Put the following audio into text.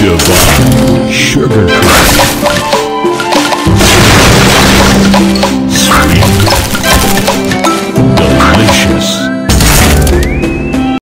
Divine sugar crush.